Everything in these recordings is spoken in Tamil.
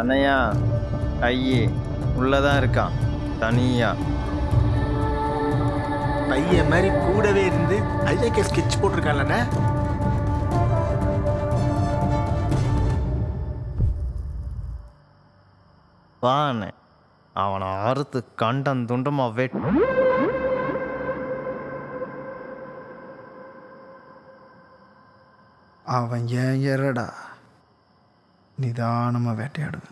அண்ணையா ஐயே உள்ளதான் இருக்கான் தனியா. ஐய மாதிரி கூடவே இருந்து ஐயாக்கே ஸ்கெட்ச் போட்டிருக்கான்லண்ணே. வாண்ணே அவனை அறுத்து கண்டன் துண்டமா வெட். அவன் ஏன் எறடா நிதானமா வேட்டையாடுது.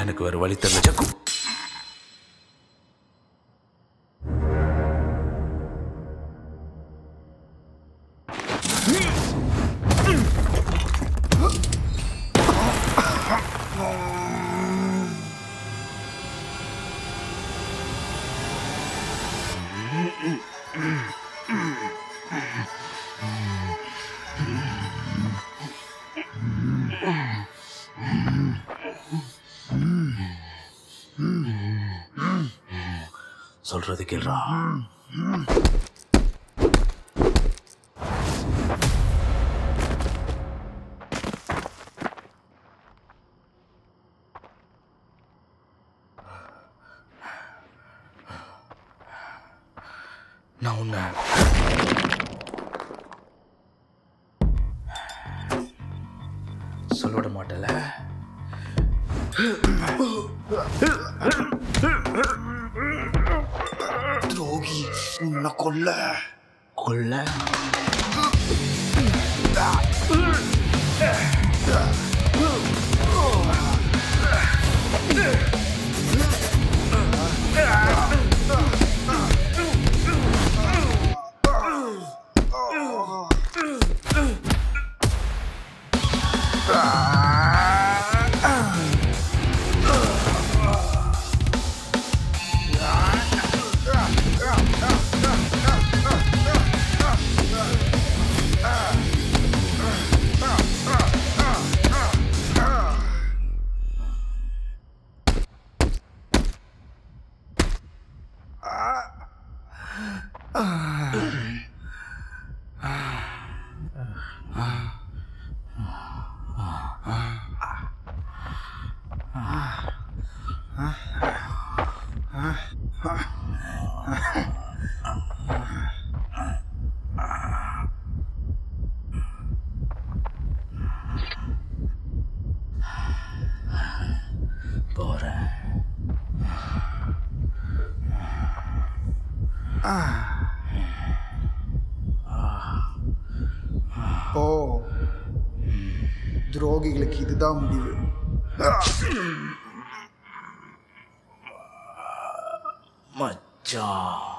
எனக்கு ஒரு வழி தெரிஞ்சு சொல்றது கேள்றா. நான் உன்னை சொல்லிவிட மாட்டல. உன்னை கொல்ல கொல்ல ஓ துரோகிகளுக்கு இதுதான் முடிவு. மச்சான்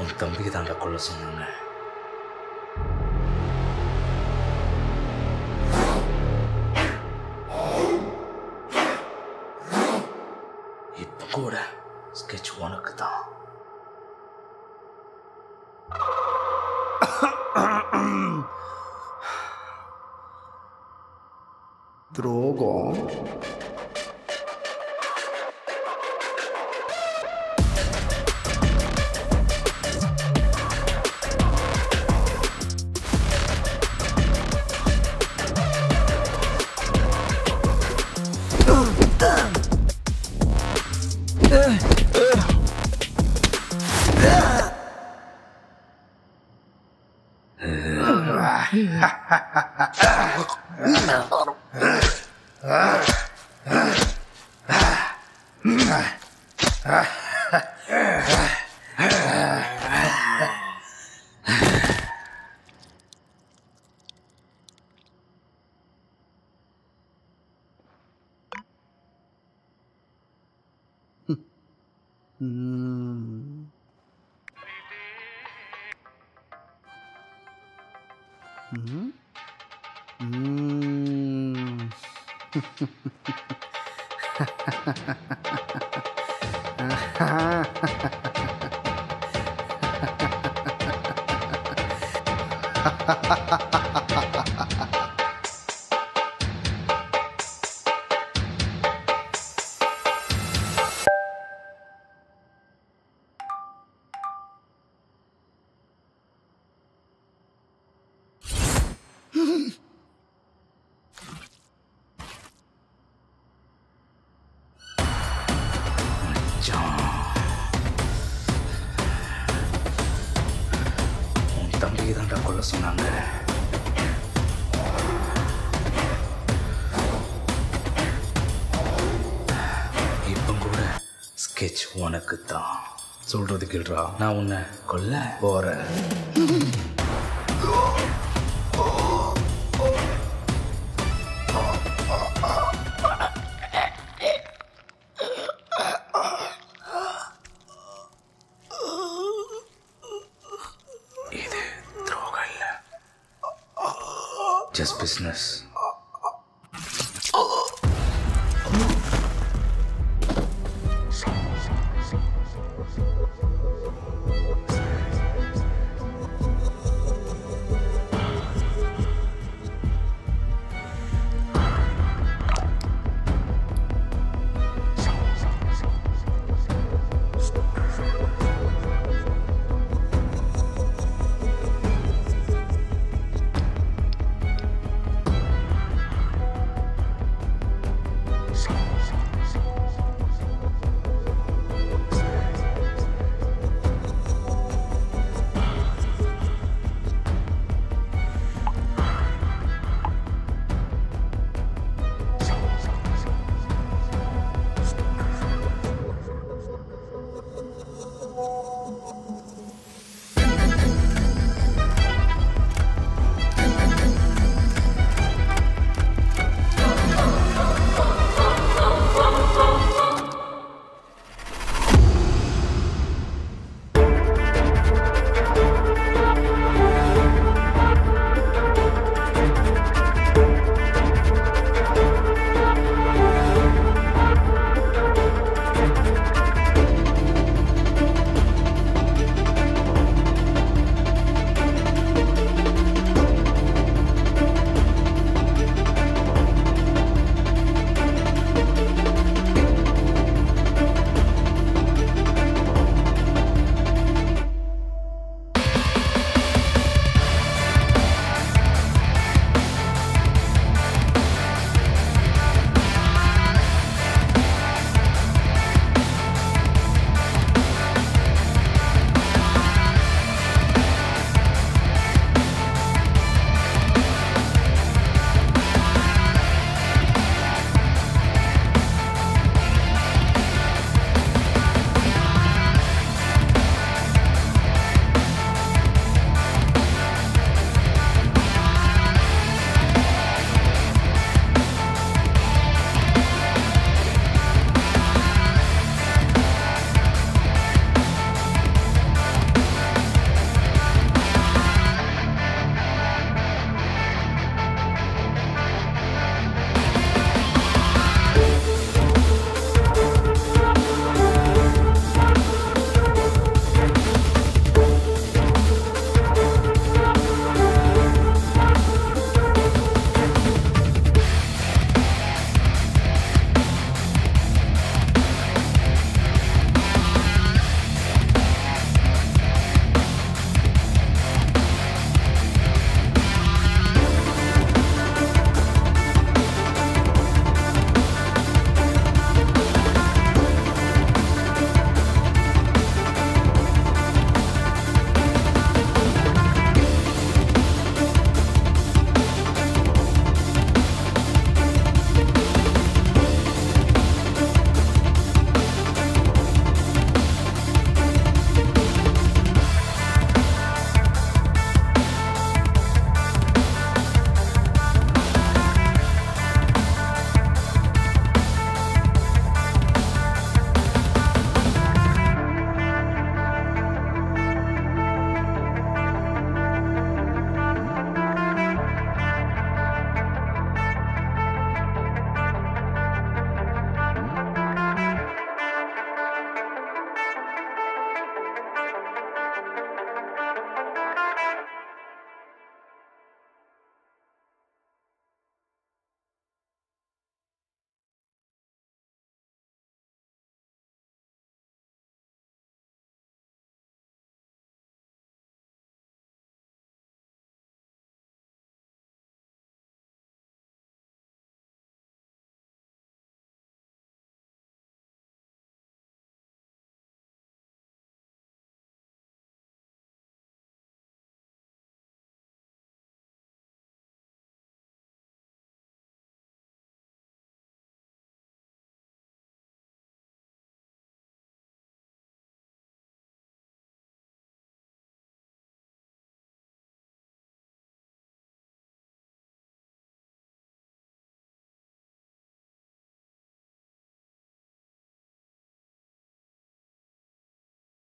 உன் தம்பிக்கு தாண்டா கொள்ள சொன்ன. இப்ப கூட ஸ்கெட்ச் உனக்கு தான். துரோகம் உனக்குத்தான் சொல்றது கேள்றா. நான் உன்னை கொல்ல போறேன். இது துரோகம் இல்ல, ஜஸ்ட் பிசினஸ்.